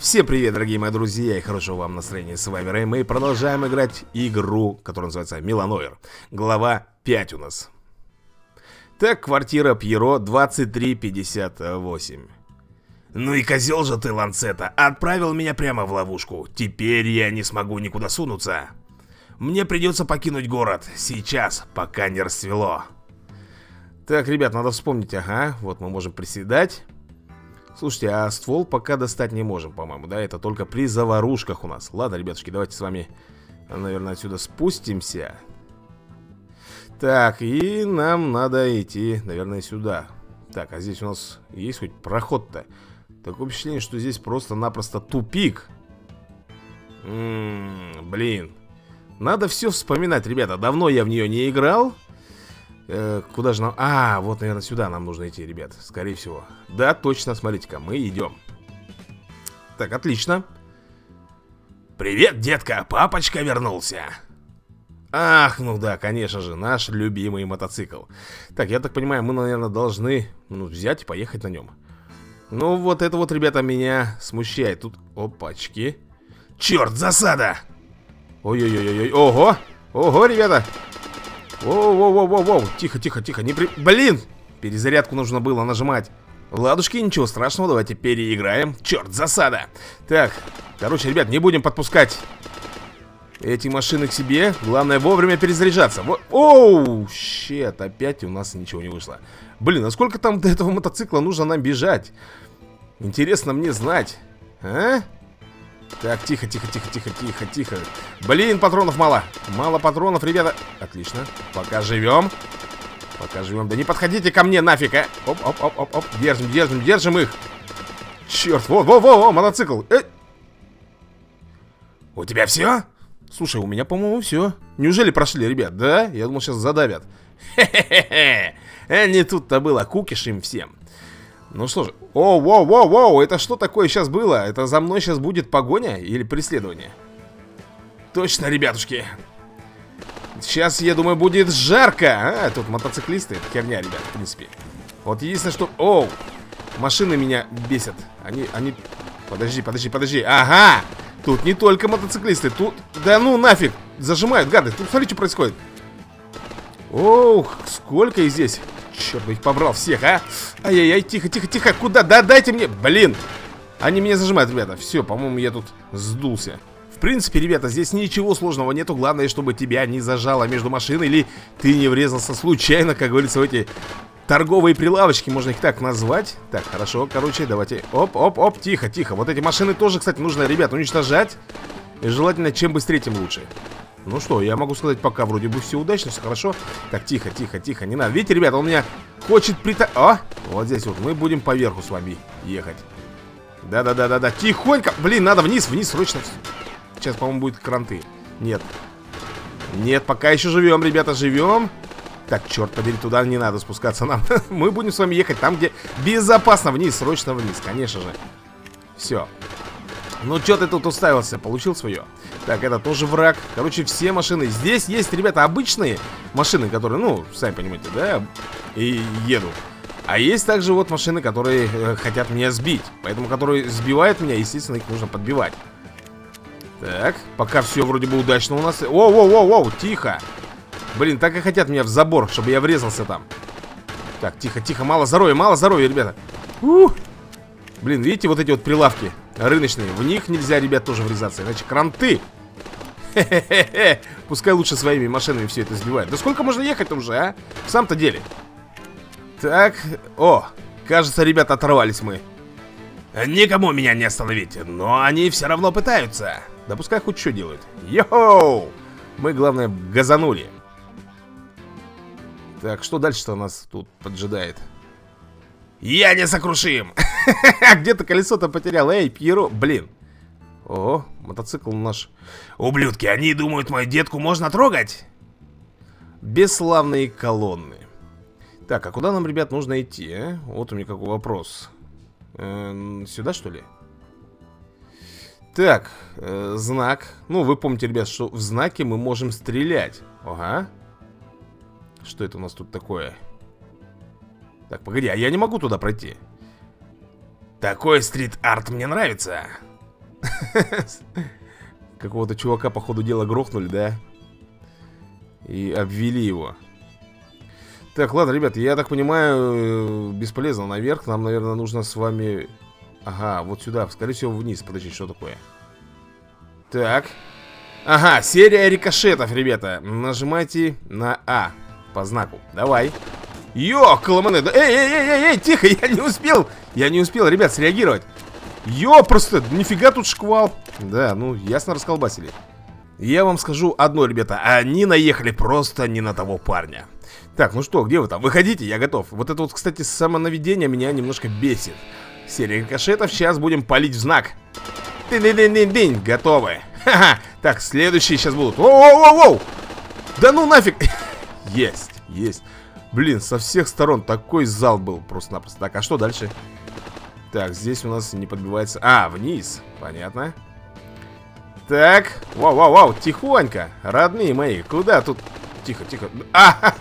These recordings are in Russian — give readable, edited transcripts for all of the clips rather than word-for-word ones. Всем привет, дорогие мои друзья, и хорошего вам настроения. С вами Рэй, мы продолжаем играть игру, которая называется Milanoir. Глава 5 у нас. Так, квартира Пьеро 2358. Ну и козел же ты, Ланцета, отправил меня прямо в ловушку. Теперь я не смогу никуда сунуться. Мне придется покинуть город, сейчас, пока не расцвело. Так, ребят, надо вспомнить, ага, вот мы можем приседать. Слушайте, а ствол пока достать не можем, по-моему, да? Это только при заварушках у нас. Ладно, ребятушки, давайте с вами, наверное, отсюда спустимся. Так, и нам надо идти, наверное, сюда. Так, а здесь у нас есть хоть проход-то? Такое впечатление, что здесь просто-напросто тупик. Блин. Надо все вспоминать, ребята. Давно я в нее не играл. Куда же нам... А, вот, наверное, сюда нам нужно идти, ребят, скорее всего. Да, точно, смотрите-ка, мы идем. Так, отлично. Привет, детка, папочка вернулся. Ах, ну да, конечно же, наш любимый мотоцикл. Так, я так понимаю, мы, наверное, должны взять и поехать на нем. Ну, вот это вот, ребята, меня смущает. Тут, опачки. Черт, засада! Ой-ой-ой-ой, ого! Ого, ребята! Воу-воу-воу-воу-воу, тихо-тихо-тихо, не при... Блин, перезарядку нужно было нажимать. Ладушки, ничего страшного, давайте переиграем. Черт, засада. Так, короче, ребят, не будем подпускать эти машины к себе. Главное вовремя перезаряжаться. Оу, щет, опять у нас ничего не вышло. Блин, а сколько там до этого мотоцикла нужно нам бежать? Интересно мне знать, а? Так, тихо. Блин, патронов мало. Мало патронов, ребята. Отлично. Пока живем. Пока живем. Да не подходите ко мне нафиг, а. Оп. Держим их. Черт, во, мотоцикл. У тебя все? Слушай, у меня, по-моему, все. Неужели прошли, ребят? Да? Я думал, сейчас задавят. Хе-хе-хе. Не тут-то было. Кукиш им всем. Ну что же, воу, это что такое сейчас было? Это за мной сейчас будет погоня или преследование? Точно, ребятушки. Сейчас, я думаю, будет жарко. А, тут мотоциклисты, это херня, ребят, в принципе. Вот единственное, что... Оу, машины меня бесят. Они... Подожди. Ага, тут не только мотоциклисты, тут... Да ну нафиг, зажимают, гады. Тут смотри, что происходит. Ох, сколько их здесь... Черт бы их побрал всех, а? Ай-яй-яй, тихо, куда? Да дайте мне, блин. Они меня зажимают, ребята. Все, по-моему, я тут сдулся. В принципе, ребята, здесь ничего сложного нету. Главное, чтобы тебя не зажало между машин. Или ты не врезался случайно, как говорится, в эти торговые прилавочки. Можно их так назвать. Так, хорошо, короче, давайте. Оп, тихо. Вот эти машины тоже, кстати, нужно, ребят, уничтожать. И желательно, чем быстрее, тем лучше. Ну что, я могу сказать, пока вроде бы все удачно, все хорошо. Так, тихо, не надо. Видите, ребята, он меня хочет прита... О, вот здесь вот мы будем поверху с вами ехать. Да, тихонько. Блин, надо вниз, срочно. Сейчас, по-моему, будут кранты. Нет, пока еще живем, ребята, живем. Так, черт побери, туда не надо спускаться нам. Мы будем с вами ехать там, где безопасно. Вниз, срочно вниз, конечно же. Все. Ну, что ты тут уставился? Получил свое. Так, это тоже враг. Короче, все машины. Здесь есть, ребята, обычные машины, которые, ну, сами понимаете, да, и едут. А есть также вот машины, которые хотят меня сбить. Поэтому, которые сбивают меня, естественно, их нужно подбивать. Так, пока все вроде бы удачно у нас. Воу, тихо. Блин, так и хотят меня в забор, чтобы я врезался там. Так, тихо, мало здоровья, ребята. Ух. Блин, видите, вот эти вот прилавки рыночные. В них нельзя, ребят, тоже врезаться. Иначе кранты. Хе-хе-хе. Пускай лучше своими машинами все это сбивают. Да сколько можно ехать-то уже, а? В самом-то деле. Так, о, кажется, ребята, оторвались мы. Никому меня не остановить. Но они все равно пытаются. Да пускай хоть что делают. Йоу! Мы, главное, газанули. Так, что дальше-то нас тут поджидает? Я не сокрушим. Где-то колесо-то потерял. Эй, Пьеро, блин. О, мотоцикл наш. Ублюдки, они думают, мою детку можно трогать. Бесславные колонны. Так, а куда нам, ребят, нужно идти? А? Вот у меня какой вопрос. Сюда, что ли? Так, знак. Ну, вы помните, ребят, что в знаке мы можем стрелять. Ага. Что это у нас тут такое? Так, погоди, а я не могу туда пройти. Такой стрит-арт мне нравится. Какого-то чувака, по ходу дела, грохнули, да? И обвели его. Так, ладно, ребят, я так понимаю, бесполезно наверх. Нам, наверное, нужно с вами... Ага, вот сюда, скорее всего, вниз. Подожди, что такое? Так. Ага, серия рикошетов, ребята. Нажимайте на А по знаку. Давай. Йо, Коломане, да... Эй, тихо, я не успел, ребят, среагировать. Йо, просто нифига тут шквал. Да, ну, ясно, расколбасили. Я вам скажу одно, ребята. Они наехали просто не на того парня. Так, ну что, где вы там? Выходите, я готов. Вот это вот, кстати, самонаведение меня немножко бесит. Серия рикошетов, сейчас будем палить в знак. Динь-динь-динь-динь, готовы. Ха-ха, так, следующие сейчас будут. Воу-воу-воу-воу. Да ну нафиг. Есть, есть. Блин, со всех сторон такой зал был просто-напросто. Так, а что дальше? Так, здесь у нас не подбивается... А, вниз, понятно. Так, вау-вау-вау, тихонько. Родные мои, куда тут? Тихо-тихо. А,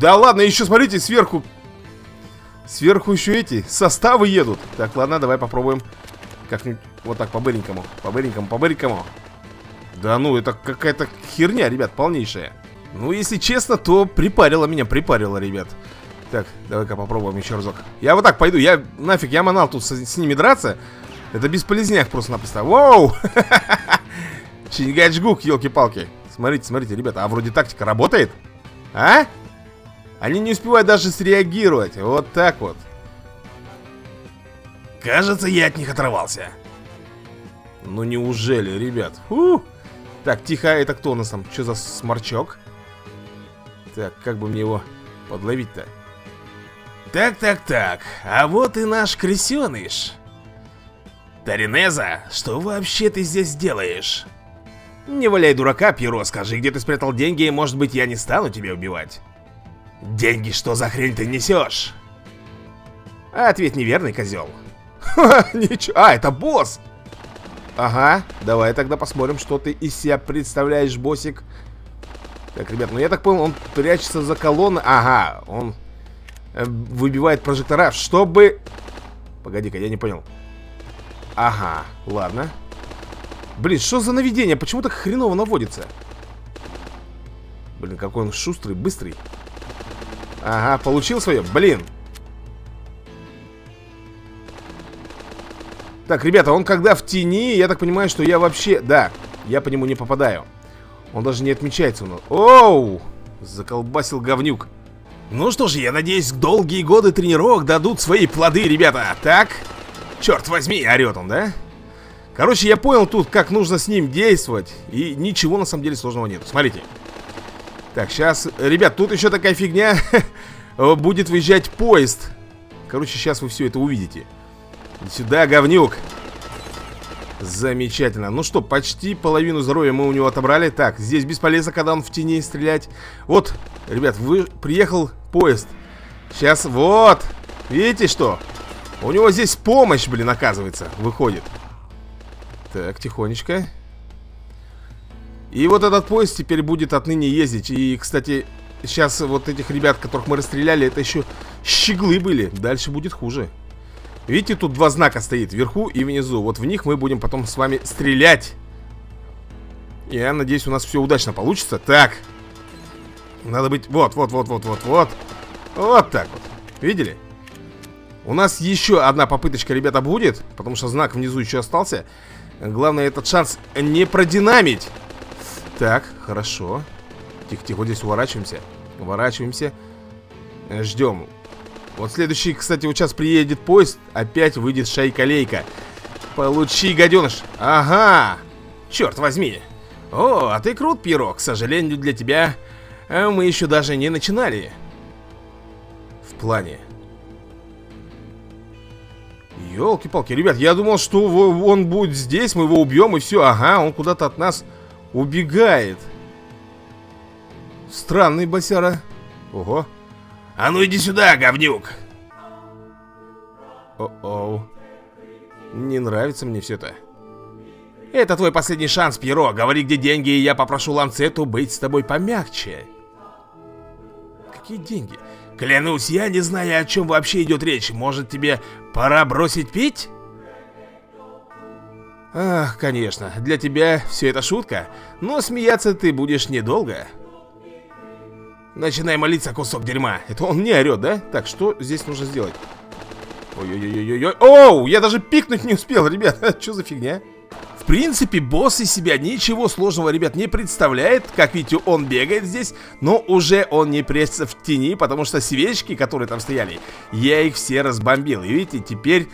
да ладно, еще смотрите, сверху. Сверху еще эти составы едут. Так, ладно, давай попробуем как-нибудь вот так по-быренькому. По-быренькому. Да ну, это какая-то херня, ребят, полнейшая. Ну, если честно, то припарило меня, ребят. Так, давай-ка попробуем еще разок. Я вот так пойду, я нафиг, я манал тут с ними драться. Это бесполезняк просто-напросто. Воу! Чингачгук, елки-палки. Смотрите, ребята, а вроде тактика работает. А? Они не успевают даже среагировать. Вот так вот. Кажется, я от них оторвался. Ну неужели, ребят? Фу! Так, тихо, это кто у нас там? Что за сморчок? Так, как бы мне его подловить-то? Так. А вот и наш крысеныш. Таринеза, что вообще ты здесь делаешь? Не валяй дурака, Пьеро, скажи, где ты спрятал деньги, и, может быть, я не стану тебя убивать. Деньги, что за хрень ты несешь? А ответ неверный, козел. Ничего. А, это босс! Ага, давай тогда посмотрим, что ты из себя представляешь, боссик. Так, ребят, ну я так понял, он прячется за колонны. Ага, он выбивает прожектора, чтобы... Погоди-ка, я не понял. Ага, ладно. Блин, что за наведение? Почему так хреново наводится? Блин, какой он шустрый, быстрый. Ага, получил свое, блин. Так, ребята, он когда в тени, я так понимаю, что я вообще... Да, я по нему не попадаю. Он даже не отмечается у нас. Оу! Заколбасил говнюк. Ну что же, я надеюсь, долгие годы тренировок дадут свои плоды, ребята. Так, черт возьми, орет он, да? Короче, я понял тут, как нужно с ним действовать. И ничего на самом деле сложного нет. Смотрите. Так, сейчас... Ребят, тут еще такая фигня. Будет выезжать поезд. Короче, сейчас вы все это увидите. Сюда, говнюк. Замечательно. Ну что, почти половину здоровья мы у него отобрали. Так, здесь бесполезно, когда он в тени, стрелять. Вот, ребят, приехал поезд. Сейчас, вот. Видите что? У него здесь помощь, блин, оказывается, выходит. Так, тихонечко. И вот этот поезд теперь будет отныне ездить. И, кстати, сейчас вот этих ребят, которых мы расстреляли, это еще щеглы были. Дальше будет хуже. Видите, тут два знака стоит, вверху и внизу. Вот в них мы будем потом с вами стрелять. Я надеюсь, у нас все удачно получится. Так. Надо быть... Вот. Вот так вот. Видели? У нас еще одна попыточка, ребята, будет. Потому что знак внизу еще остался. Главное, этот шанс не продинамить. Так, хорошо. Тихо-тихо, вот здесь уворачиваемся. Ждем. Вот следующий, кстати, вот сейчас приедет поезд. Опять выйдет шайка-лейка. Получи, гаденыш. Ага, черт возьми. О, а ты крут, Пьеро. К сожалению для тебя, мы еще даже не начинали. В плане. Ёлки-палки, ребят, я думал, что он будет здесь. Мы его убьем и все, ага, он куда-то от нас убегает. Странный босяра. Ого. А ну иди сюда, говнюк! О-оу. Не нравится мне все это. Это твой последний шанс, Пьеро. Говори, где деньги, и я попрошу Ланцету быть с тобой помягче. Какие деньги? Клянусь, я не знаю, о чем вообще идет речь. Может, тебе пора бросить пить? Ах, конечно, для тебя все это шутка, но смеяться ты будешь недолго. Начинай молиться, кусок дерьма. Это он не орет, да? Так, что здесь нужно сделать? Ой-ой-ой-ой-ой. Оу, я даже пикнуть не успел, ребят. Что за фигня? В принципе, босс из себя ничего сложного, ребят, не представляет. Как видите, он бегает здесь, но уже он не прячется в тени, потому что свечки, которые там стояли, я их все разбомбил. И видите, теперь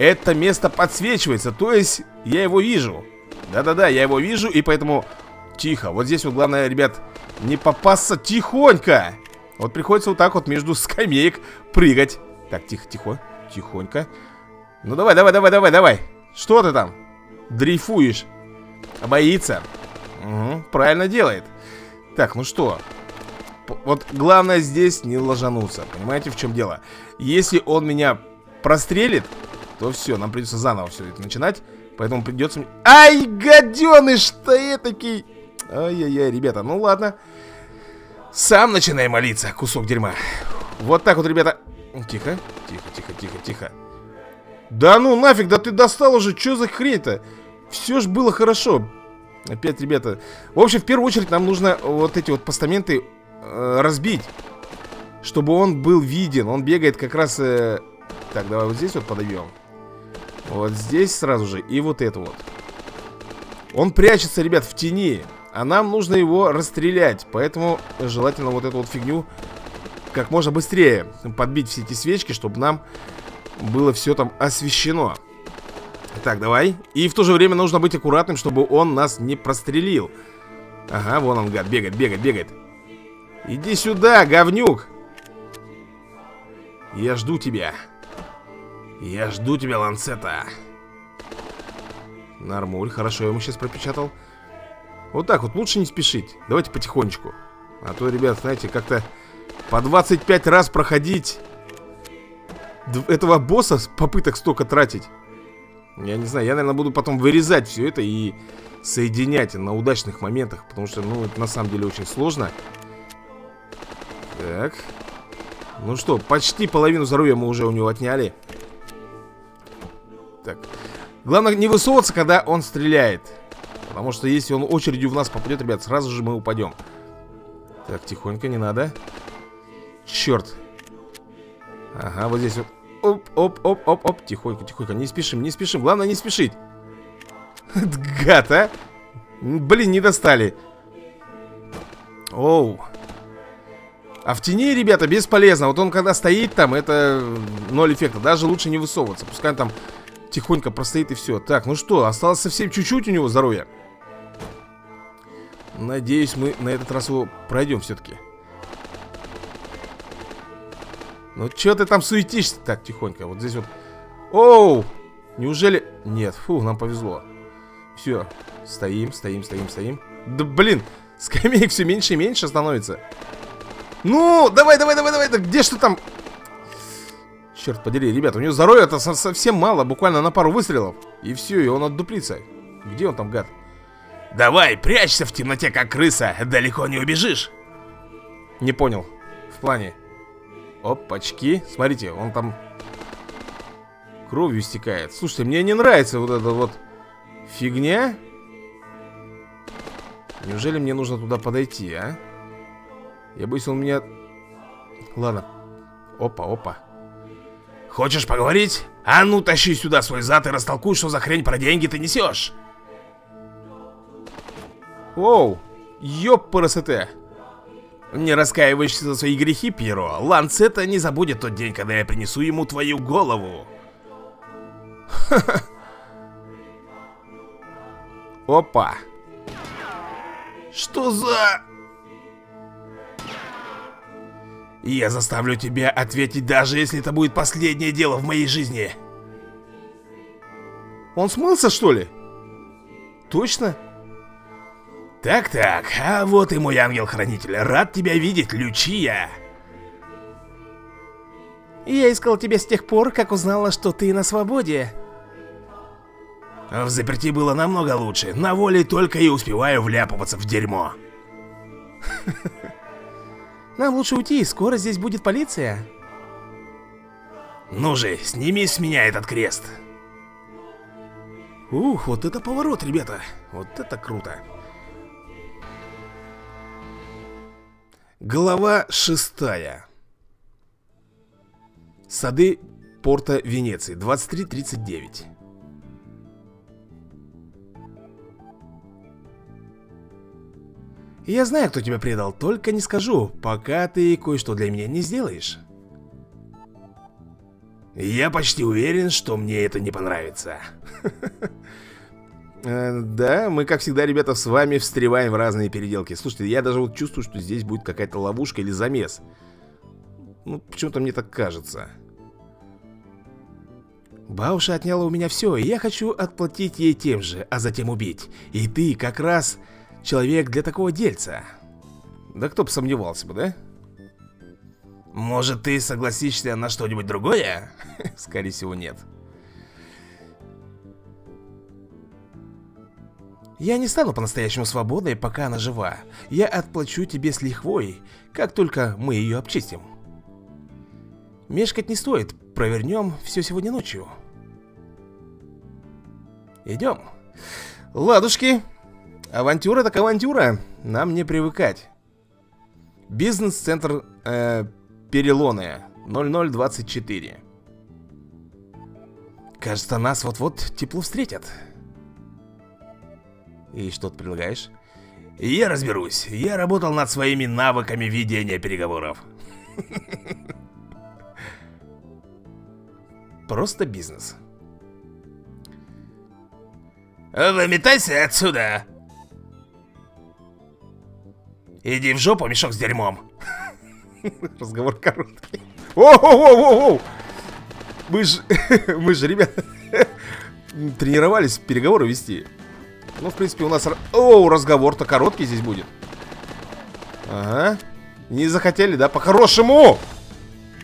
это место подсвечивается, то есть я его вижу. Да-да-да, я его вижу, и поэтому тихо. Вот здесь вот главное, ребят, не попасться тихонько. Вот приходится вот так вот между скамеек прыгать. Так, тихо-тихо, тихонько. Ну давай. Что ты там? Дрейфуешь. Боится. Угу, правильно делает. Так, ну что? Вот главное здесь не ложануться. Понимаете, в чем дело? Если он меня прострелит, то все, нам придется заново все это начинать. Поэтому придется... Ай, гаденыш, что я такой... Ай-яй-яй, ребята, ну ладно. Сам начинай молиться, кусок дерьма. Вот так вот, ребята. Тихо, тихо. Да ну нафиг, да ты достал уже, что за хрень-то? Все ж было хорошо. Опять, ребята. В общем, в первую очередь нам нужно вот эти вот постаменты разбить. Чтобы он был виден. Он бегает как раз... Так, давай вот здесь вот подойдем. Вот здесь сразу же. И вот это вот. Он прячется, ребят, в тени. А нам нужно его расстрелять. Поэтому желательно вот эту вот фигню как можно быстрее подбить, все эти свечки, чтобы нам было все там освещено. Так, давай. И в то же время нужно быть аккуратным, чтобы он нас не прострелил. Ага, вон он, гад, бегает. Иди сюда, говнюк. Я жду тебя. Я жду тебя, Ланцета. Нормуль, хорошо, я ему сейчас пропечатал. Вот так вот, лучше не спешить. Давайте потихонечку. А то, ребят, знаете, как-то по 25 раз проходить этого босса, попыток столько тратить. Я не знаю, я, наверное, буду потом вырезать все это и соединять на удачных моментах. Потому что, ну, это на самом деле очень сложно. Так. Ну что, почти половину здоровья мы уже у него отняли. Так. Главное не высовываться, когда он стреляет. Потому что если он очередью в нас попадет, ребят, сразу же мы упадем. Так, тихонько, не надо. Черт. Ага, вот здесь вот. Оп. Тихонько. Не спешим. Главное не спешить. Гад, а. Блин, не достали. Оу. А в тени, ребята, бесполезно. Вот он когда стоит там, это 0 эффекта. Даже лучше не высовываться. Пускай он там тихонько простоит и все. Так, ну что, осталось совсем чуть-чуть у него здоровья. Надеюсь, мы на этот раз его пройдем все-таки. Ну что ты там суетишься? Так, тихонько, вот здесь вот. Оу! Неужели... Нет, фу, нам повезло. Все, стоим. Да блин, скамеек все меньше и меньше становится. Ну, давай, да где что там? Черт подери, ребят, у него здоровья-то совсем мало, буквально на пару выстрелов. И все, и он отдуплится. Где он там, гад? Давай, прячься в темноте, как крыса, далеко не убежишь. Не понял, в плане. Опачки, смотрите, он там кровью стекает. Слушайте, мне не нравится вот эта вот фигня. Неужели мне нужно туда подойти, а? Я боюсь, он меня... Ладно. Опа. Хочешь поговорить? А ну, тащи сюда свой зад и растолкуй, что за хрень про деньги ты несешь. Оу. Ёппарасоте. Не раскаиваешься за свои грехи, Пьеро. Ланцета не забудет тот день, когда я принесу ему твою голову. Ха-ха. Опа. Что за... Я заставлю тебя ответить, даже если это будет последнее дело в моей жизни. Он смылся, что ли? Точно? Так, а вот и мой ангел-хранитель. Рад тебя видеть, Лючия. Я искал тебя с тех пор, как узнала, что ты на свободе. В заперти было намного лучше. На воле только и успеваю вляпываться в дерьмо. Нам лучше уйти, скоро здесь будет полиция. Ну же, сними с меня этот крест. Ух, вот это поворот, ребята. Вот это круто. Глава 6. Сады порта Венеции. 23:39. Я знаю, кто тебя предал, только не скажу, пока ты кое-что для меня не сделаешь. Я почти уверен, что мне это не понравится. Да, мы, как всегда, ребята, с вами встреваем в разные переделки. Слушайте, я даже вот чувствую, что здесь будет какая-то ловушка или замес. Ну, почему-то мне так кажется. Бауша отняла у меня все, и я хочу отплатить ей тем же, а затем убить. И ты как раз человек для такого дельца. Да кто бы сомневался бы, да? Может, ты согласишься на что-нибудь другое? Скорее всего, нет. Я не стану по-настоящему свободной, пока она жива. Я отплачу тебе с лихвой, как только мы ее обчистим. Мешкать не стоит, провернем все сегодня ночью. Идем. Ладушки, авантюра так авантюра, нам не привыкать. Бизнес-центр Перелоны, 0024. Кажется, нас вот-вот тепло встретят. И что ты предлагаешь? Я разберусь. Я работал над своими навыками ведения переговоров. Просто бизнес. Выметайся отсюда. Иди в жопу, мешок с дерьмом. Разговор короткий. О-о-о-о-о! Мы же, ребята, тренировались переговоры вести. Ну, в принципе, у нас... О, разговор-то короткий здесь будет. Ага. Не захотели, да? По-хорошему!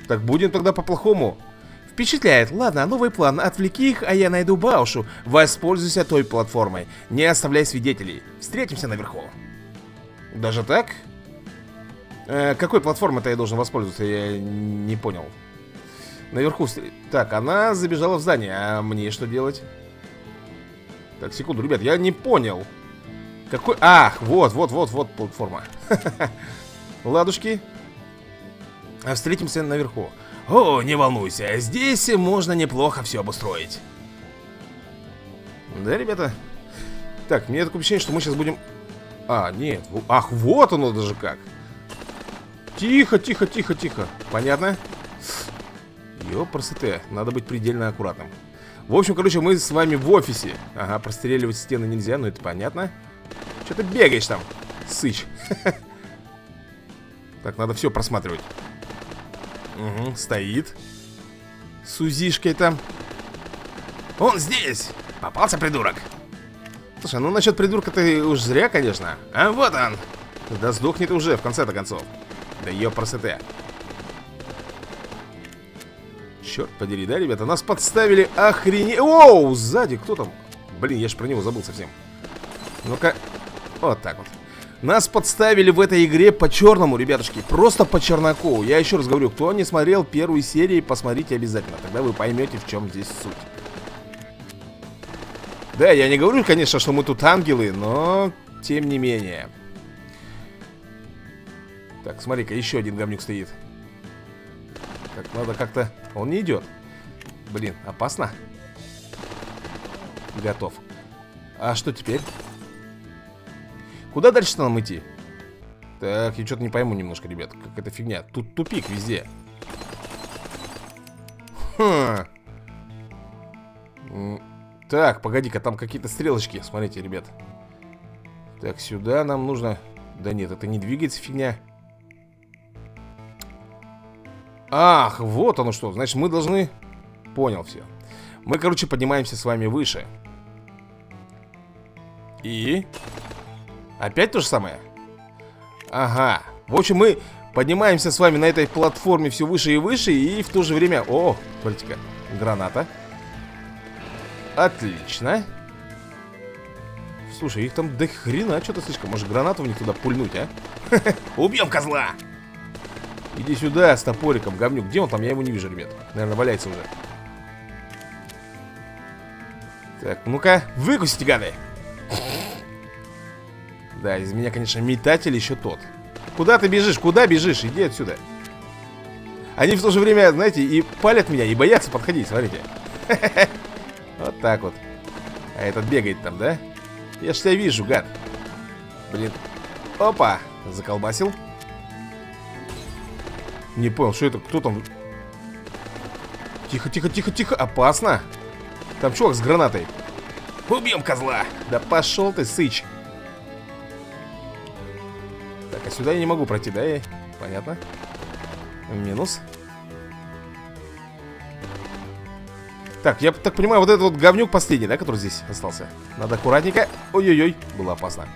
Так будем тогда по-плохому. Впечатляет. Ладно, новый план. Отвлеки их, а я найду Баушу. Воспользуйся той платформой. Не оставляй свидетелей. Встретимся наверху. Даже так? Какой платформой-то я должен воспользоваться? Я не понял. Наверху... Так, она забежала в здание. А мне что делать? Так, секунду, ребят, я не понял. Какой... Ах, вот платформа. Ладушки. Встретимся наверху. О, не волнуйся, здесь можно неплохо все обустроить. Да, ребята? Так, мне такое ощущение, что мы сейчас будем... А, нет. Ах, вот оно даже как. Тихо, тихо, тихо, тихо. Понятно? Ёпрст, надо быть предельно аккуратным. В общем, короче, мы с вами в офисе. Ага, простреливать стены нельзя, но это понятно. Чё ты бегаешь там, сыч? Так, надо все просматривать. Угу, стоит. С узишкой там. Он здесь! Попался, придурок. Слушай, ну насчет придурка ты уж зря, конечно. А вот он. Да сдохнет уже, в конце-то концов. Да ёпрст. Черт подери, да, ребята? Нас подставили, охренеть. Оу, сзади, кто там? Блин, я же про него забыл совсем. Ну-ка, вот так вот. Нас подставили в этой игре по черному, ребятушки. Просто по черноку. Я еще раз говорю, кто не смотрел первую серию, посмотрите обязательно. Тогда вы поймете, в чем здесь суть. Да, я не говорю, конечно, что мы тут ангелы, но тем не менее. Так, смотри-ка, еще один говнюк стоит. Так, надо как-то... Он не идет. Блин, опасно. Готов. А что теперь? Куда дальше нам идти? Так, я что-то не пойму немножко, ребят. Какая-то фигня. Тут тупик везде. Хм. Так, погоди-ка, там какие-то стрелочки. Смотрите, ребят. Так, сюда нам нужно... Да нет, это не двигается фигня. Ах, вот оно что. Значит, мы должны... Понял все. Мы, короче, поднимаемся с вами выше. И... Опять то же самое? Ага. В общем, мы поднимаемся с вами на этой платформе все выше и выше. И в то же время... О, смотрите-ка. Граната. Отлично. Слушай, их там до хрена что-то слишком. Может, гранату в них туда пульнуть, а? Убьем козла! Иди сюда с топориком, говнюк. Где он там? Я его не вижу, ребят. Наверное, валяется уже. Так, ну-ка, выкусите, гады. Да, из меня, конечно, метатель еще тот. Куда ты бежишь? Куда бежишь? Иди отсюда. Они в то же время, знаете, и палят меня, и боятся подходить, смотрите. Вот так вот. А этот бегает там, да? Я ж тебя вижу, гад. Блин. Опа, заколбасил. Не понял, что это, кто там? Тихо, тихо, тихо, тихо, опасно. Там чувак с гранатой. Убьем козла. Да пошел ты, сыч. Так, а сюда я не могу пройти, да? Понятно. Минус. Так, я так понимаю, вот этот вот говнюк последний, да, который здесь остался. Надо аккуратненько. Ой-ой-ой, было опасно.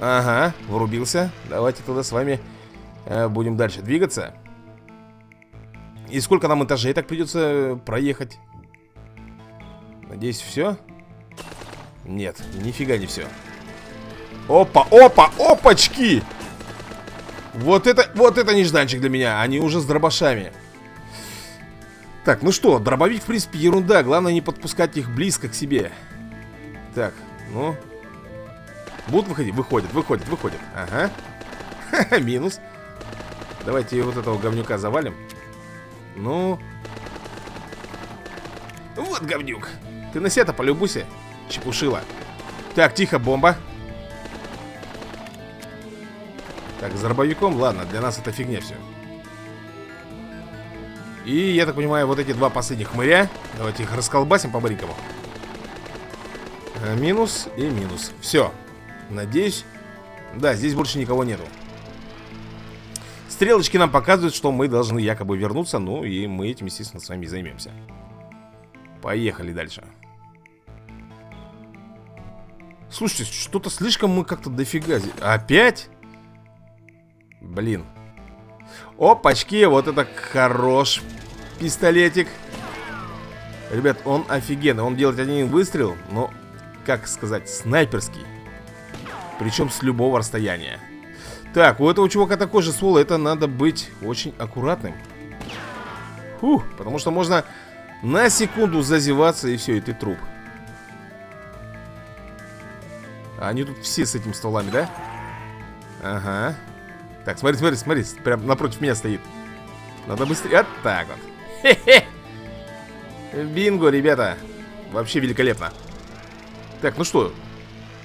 Ага, врубился. Давайте тогда с вами будем дальше двигаться. И сколько нам этажей так придется проехать? Надеюсь, все? Нет, нифига не все. Опа, опа, опачки! Вот это нежданчик для меня. Они уже с дробашами. Так, ну что, дробовик, в принципе, ерунда. Главное не подпускать их близко к себе. Так, ну. Будут выходить? Выходят, выходят, выходят. Ага. Ха-ха, минус. Давайте вот этого говнюка завалим. Ну. Вот говнюк. Ты на себя-то полюбуйся, чепушила. Так, тихо, бомба. Так, с дробовиком, ладно, для нас это фигня все. И, я так понимаю, вот эти два последних хмыря. Давайте их расколбасим по-баренькому. Минус и минус. Все. Надеюсь. Да, здесь больше никого нету. Стрелочки нам показывают, что мы должны якобы вернуться. Ну и мы этим, естественно, с вами займемся. Поехали дальше. Слушайте, что-то слишком мы как-то дофига здесь. Опять? Блин. Опачки, вот это хорош пистолетик. Ребят, он офигенный. Он делает один выстрел, но, как сказать, снайперский. Причем с любого расстояния. Так, у этого чувака такой же ствол. Это надо быть очень аккуратным. Фух, потому что можно на секунду зазеваться, и все, и ты труп. Они тут все с этими стволами, да? Ага. Так, смотри, смотри, смотри, прям напротив меня стоит. Надо быстрее, вот так вот. Хе-хе. Бинго, ребята. Вообще великолепно. Так, ну что,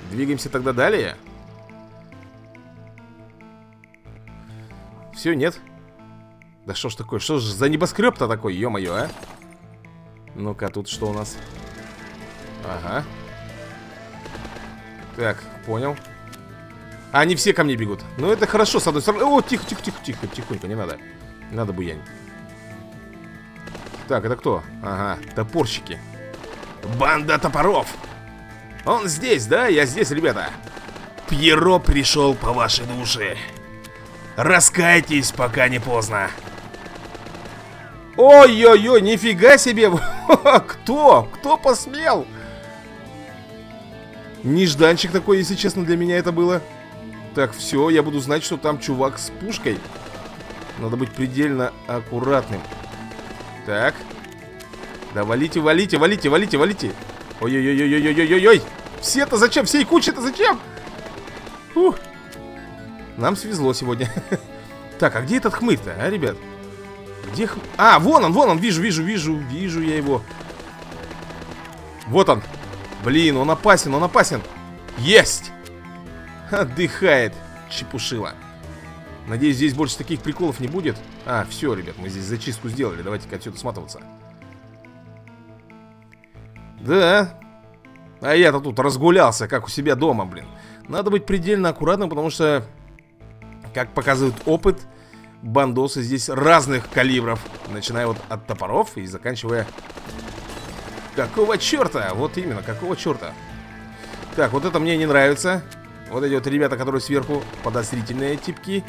двигаемся тогда далее. Все, нет. Да что ж такое, что ж за небоскреб-то такой, ё-моё, а? Ну-ка, тут что у нас? Ага. Так, понял. Они все ко мне бегут. Ну, это хорошо, с одной стороны. О, тихо, тихо, тихо, тихо, тихонько, не надо. Надо буянить. Так, это кто? Ага, топорщики. Банда топоров. Он здесь, да? Я здесь, ребята. Пьеро пришел по вашей душе. Раскайтесь, пока не поздно. Ой-ой-ой, нифига себе. Кто? Кто посмел? Нежданчик такой, если честно, для меня это было. Так, все, я буду знать, что там чувак с пушкой. Надо быть предельно аккуратным. Так. Да валите, валите, валите, валите, валите. Ой-ой-ой-ой-ой-ой-ой-ой. Все-то зачем? Всей кучи-то зачем? Фух. Нам свезло сегодня. Так, а где этот хмырь-то, а, ребят? Где хмырь? А, вон он, вижу, вижу, вижу, вижу я его. Вот он. Блин, он опасен, он опасен. Есть! Отдыхает, чепушила. Надеюсь, здесь больше таких приколов не будет. А, все, ребят, мы здесь зачистку сделали. Давайте-ка отсюда сматываться. Да. А я-то тут разгулялся, как у себя дома, блин. Надо быть предельно аккуратным, потому что, как показывает опыт, бандосы здесь разных калибров. Начиная вот от топоров и заканчивая... Какого черта? Вот именно, какого черта? Так, вот это мне не нравится. Вот эти вот ребята, которые сверху, подозрительные типки.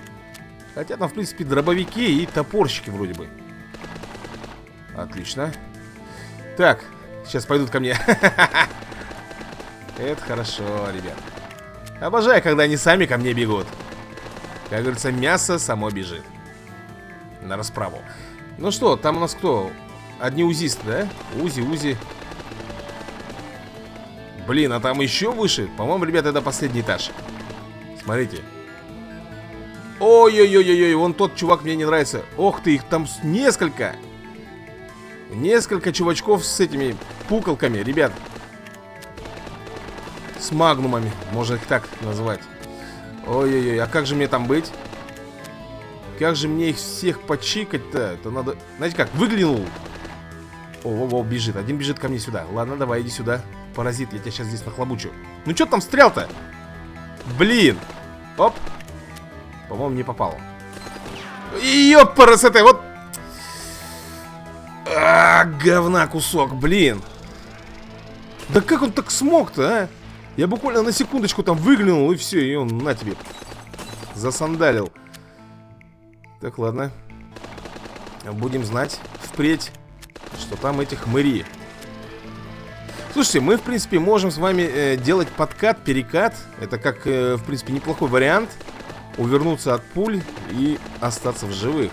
Хотя там, в принципе, дробовики и топорщики вроде бы. Отлично. Так, сейчас пойдут ко мне. Это хорошо, ребят. Обожаю, когда они сами ко мне бегут. Как говорится, мясо само бежит. На расправу. Ну что, там у нас кто? Одни УЗИсты, да? УЗИ. Блин, а там еще выше? По-моему, ребята, это последний этаж. Смотрите. Ой-ой-ой-ой-ой, вон тот чувак мне не нравится. Ох ты, их там несколько. Несколько чувачков с этими пуколками, ребят. С магнумами, можно их так назвать. Ой-ой-ой, а как же мне там быть? Как же мне их всех почикать-то? Это надо... Знаете как, выглянул. О-о-о, бежит, один бежит ко мне сюда. Ладно, давай, иди сюда. Паразит, я тебя сейчас здесь нахлобучу. Ну что ты там встрял-то? Блин. Оп. По-моему, не попал. Ёп, паразиты, вот. А, говна кусок, блин. Да как он так смог-то, а? Я буквально на секундочку там выглянул, и все, и он на тебе засандалил. Так, ладно. Будем знать впредь, что там этих мэри. Слушайте, мы, в принципе, можем с вами делать подкат, перекат. Это как, в принципе, неплохой вариант. Увернуться от пуль и остаться в живых.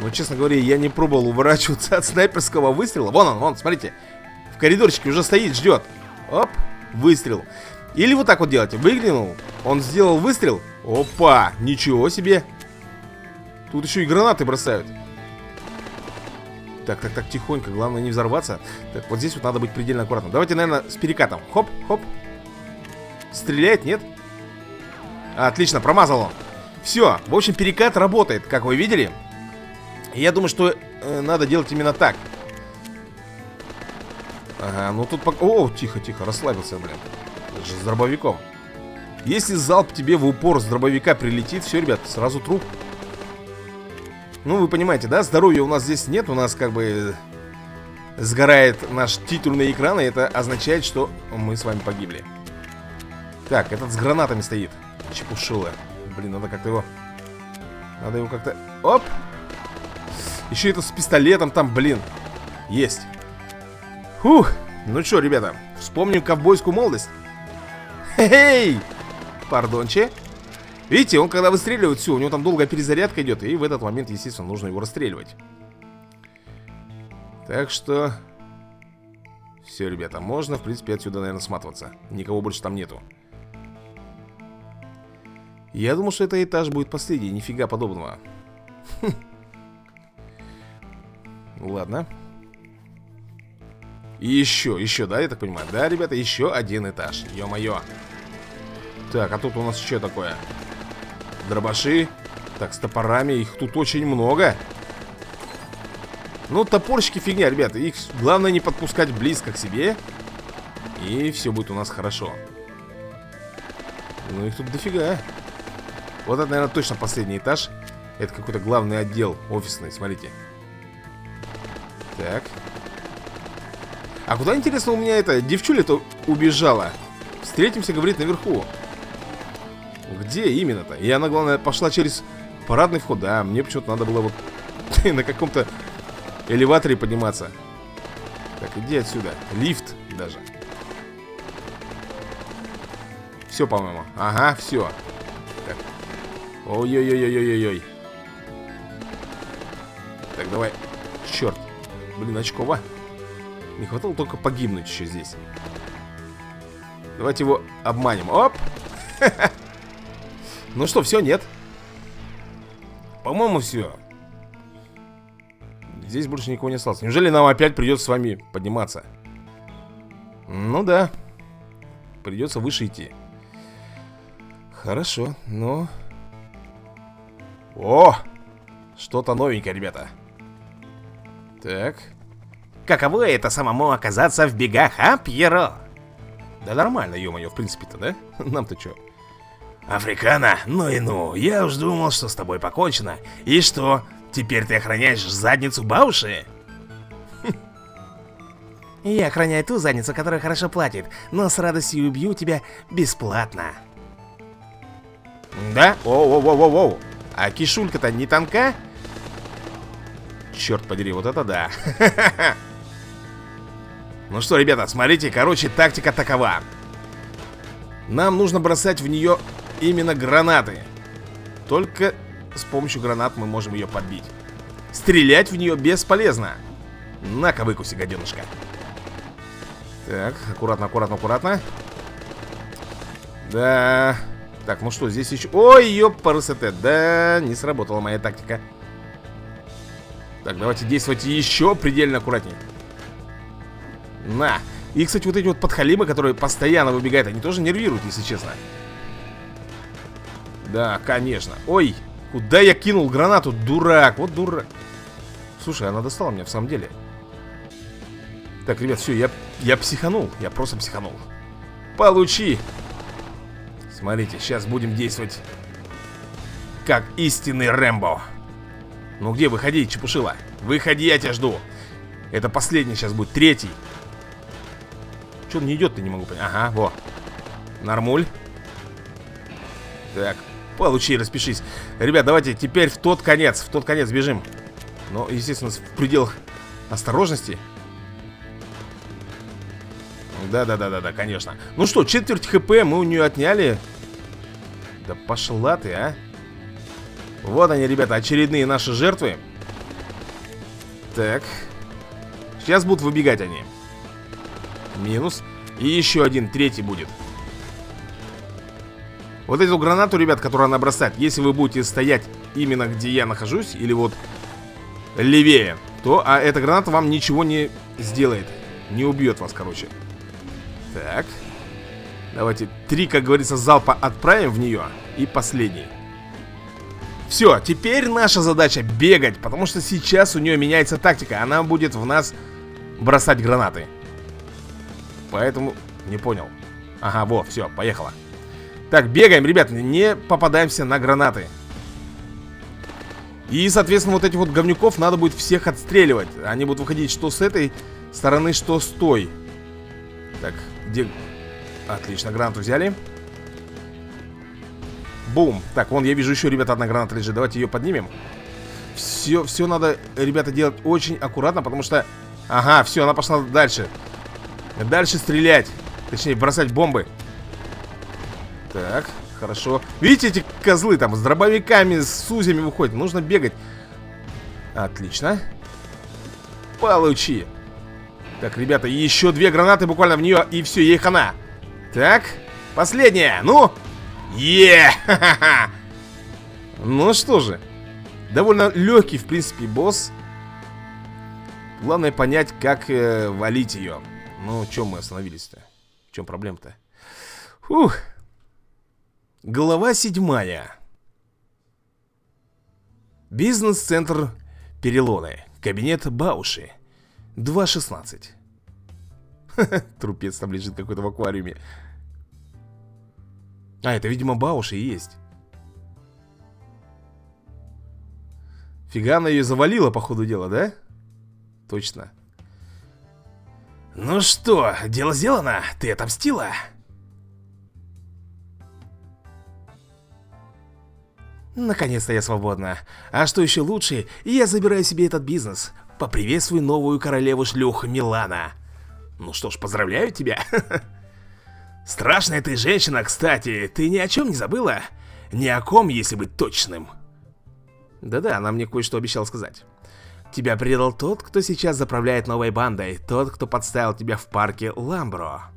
Но, честно говоря, я не пробовал уворачиваться от снайперского выстрела. Вон он, вон, смотрите. В коридорчике уже стоит, ждет. Оп, выстрел. Или вот так вот делайте. Выглянул, он сделал выстрел. Опа, ничего себе. Тут еще и гранаты бросают. Так, так, так, тихонько, главное не взорваться. Так, вот здесь вот надо быть предельно аккуратным. Давайте, наверное, с перекатом. Хоп, хоп. Стреляет, нет? Отлично, промазал он. Все, в общем, перекат работает, как вы видели. Я думаю, что надо делать именно так. Ага, ну тут пока... О, тихо, тихо, расслабился, блин. Это же с дробовиком. Если залп тебе в упор с дробовика прилетит, все, ребят, сразу труп. Ну, вы понимаете, да? Здоровья у нас здесь нет. У нас как бы сгорает наш титульный экран, и это означает, что мы с вами погибли. Так, этот с гранатами стоит. Чепушила. Блин, надо как-то его... Надо его как-то... Оп! Еще это с пистолетом там, блин. Есть. Фух. Ну что, ребята, вспомним ковбойскую молодость. Хе-хей! Пардонче. Видите, он когда выстреливает, все, у него там долгая перезарядка идет. И в этот момент, естественно, нужно его расстреливать. Так что... Все, ребята, можно, в принципе, отсюда, наверное, сматываться. Никого больше там нету. Я думал, что этот этаж будет последний. Нифига подобного. Ладно. И еще, да, я так понимаю? Да, ребята, еще один этаж. Ё-моё. Так, а тут у нас что такое? Дробаши. Так, с топорами. Их тут очень много. Ну, топорщики фигня, ребята. Их главное не подпускать близко к себе. И все будет у нас хорошо. Ну, их тут дофига. Вот это, наверное, точно последний этаж. Это какой-то главный отдел офисный, смотрите. Так. А куда, интересно, у меня эта девчуля-то убежала? Встретимся, говорит, наверху. Где именно-то? И она, главное, пошла через парадный вход. Да, мне почему-то надо было вот на каком-то элеваторе подниматься. Так, иди отсюда. Лифт даже. Все, по-моему. Ага, все. Ой-ой-ой-ой-ой-ой. Так, давай. Черт. Блин, очкова. Не хватало только погибнуть еще здесь. Давайте его обманем. Оп! Ну что, все, нет? По-моему, все. Здесь больше никого не осталось. Неужели нам опять придется с вами подниматься? Ну да. Придется выше идти. Хорошо, но... О! Что-то новенькое, ребята. Так. Каково это самому оказаться в бегах, а, Пьеро? Да нормально, ё-моё, в принципе-то, да? Нам-то чё? Африкана, ну и ну, я уж думал, что с тобой покончено. И что, теперь ты охраняешь задницу Бауши? Я охраняю ту задницу, которая хорошо платит, но с радостью убью тебя бесплатно. Да? Воу-воу-воу-воу-воу. А кишулька-то не тонка? Черт подери, вот это да. Ну что, ребята, смотрите, короче, тактика такова. Нам нужно бросать в нее именно гранаты. Только с помощью гранат мы можем ее подбить. Стрелять в нее бесполезно. На-ка, выкуси, гаденушка. Так, аккуратно, аккуратно, аккуратно. Да. Так, ну что, здесь еще... Ой, ёпарасете. Да, не сработала моя тактика. Так, давайте действовать еще предельно аккуратнее. На. И, кстати, вот эти вот подхалимы, которые постоянно выбегают, они тоже нервируют, если честно. Да, конечно. Ой, куда я кинул гранату? Дурак, вот дурак. Слушай, она достала меня, в самом деле. Так, ребят, все, я психанул. Я просто психанул. Получи. Смотрите, сейчас будем действовать как истинный Рэмбо. Ну где, выходи, чепушила. Выходи, я тебя жду. Это последний сейчас будет, третий. Че он не идет-то, не могу понять. Ага, во. Нормуль. Так, получи, распишись. Ребят, давайте теперь в тот конец бежим. Но, естественно, в пределах осторожности. Да, конечно. Ну что, четверть хп мы у нее отняли. Да пошла ты, а. Вот они, ребята, очередные наши жертвы. Так. Сейчас будут выбегать они. Минус. И еще один, третий будет. Вот эту гранату, ребят, которую она бросает, если вы будете стоять именно где я нахожусь, или вот левее, то эта граната вам ничего не сделает. Не убьет вас, короче. Так. Давайте три, как говорится, залпа отправим в нее. И последний. Все, теперь наша задача бегать, потому что сейчас у нее меняется тактика. Она будет в нас бросать гранаты. Поэтому, не понял. Ага, во, все, поехала. Так, бегаем, ребят, не попадаемся на гранаты. И, соответственно, вот этих вот говнюков надо будет всех отстреливать. Они будут выходить что с этой стороны, что с той. Так, где... Отлично, гранату взяли. Бум. Так, вон я вижу еще, ребята, одна граната лежит. Давайте ее поднимем. Все, все надо, ребята, делать очень аккуратно, потому что... Ага, все, она пошла дальше. Дальше стрелять. Точнее, бросать бомбы. Так, хорошо. Видите, эти козлы там с дробовиками, с сузями выходят. Нужно бегать. Отлично. Получи. Так, ребята, еще две гранаты буквально в нее, и все, ей хана. Так, последняя. Ну! Е! Ха-ха-ха! Ну что же. Довольно легкий, в принципе, босс. Главное понять, как валить ее. Ну, чем мы остановились-то? В чем проблема-то? Фух. Глава 7. Бизнес-центр Перелоны. Кабинет Бауши. 2:16. Трупец там лежит какой-то в аквариуме. А, это, видимо, Бауши и есть. Фига она ее завалила, по ходу дела, да? Точно. Ну что, дело сделано, ты отомстила. Наконец-то я свободна. А что еще лучше, я забираю себе этот бизнес. Поприветствуй новую королеву шлюх Милана. Ну что ж, поздравляю тебя. Страшная ты женщина, кстати. Ты ни о чем не забыла? Ни о ком, если быть точным. Да-да, она мне кое-что обещала сказать. Тебя предал тот, кто сейчас заправляет новой бандой. Тот, кто подставил тебя в парке Ламбро.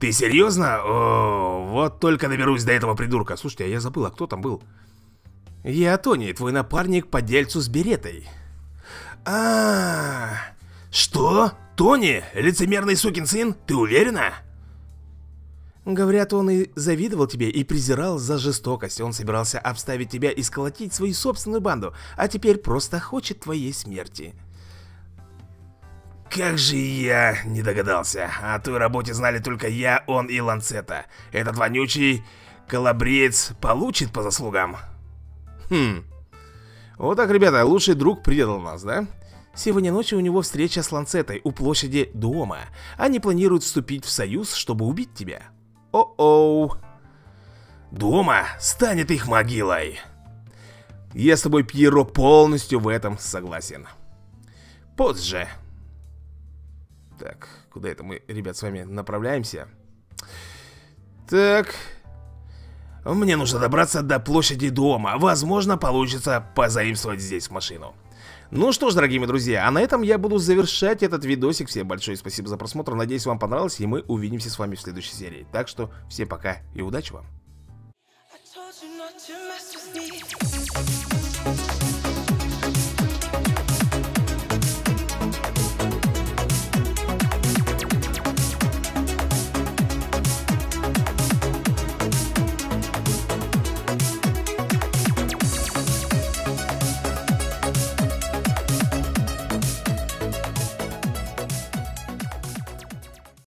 Ты серьезно? О, вот только доберусь до этого придурка. Слушайте, а я забыл, а кто там был? Я Тони, твой напарник по дельцу с Береттой. Что? Тони? Лицемерный сукин сын? Ты уверена? Говорят, он и завидовал тебе, и презирал за жестокость. Он собирался обставить тебя и сколотить свою собственную банду, а теперь просто хочет твоей смерти. Как же я не догадался. О той работе знали только я, он и Ланцета. Этот вонючий колобрец получит по заслугам. Хм. Вот так, ребята, лучший друг предал нас, да? Сегодня ночью у него встреча с Ланцетой у площади Дуома. Они планируют вступить в союз, чтобы убить тебя. О-оу. Дуома станет их могилой. Я с тобой, Пьеро, полностью в этом согласен. Позже. Так, куда это мы, ребят, с вами направляемся? Так. Мне нужно добраться до площади Дуома. Возможно, получится позаимствовать здесь машину. Ну что ж, дорогие мои друзья, а на этом я буду завершать этот видосик. Всем большое спасибо за просмотр, надеюсь, вам понравилось, и мы увидимся с вами в следующей серии. Так что всем пока и удачи вам!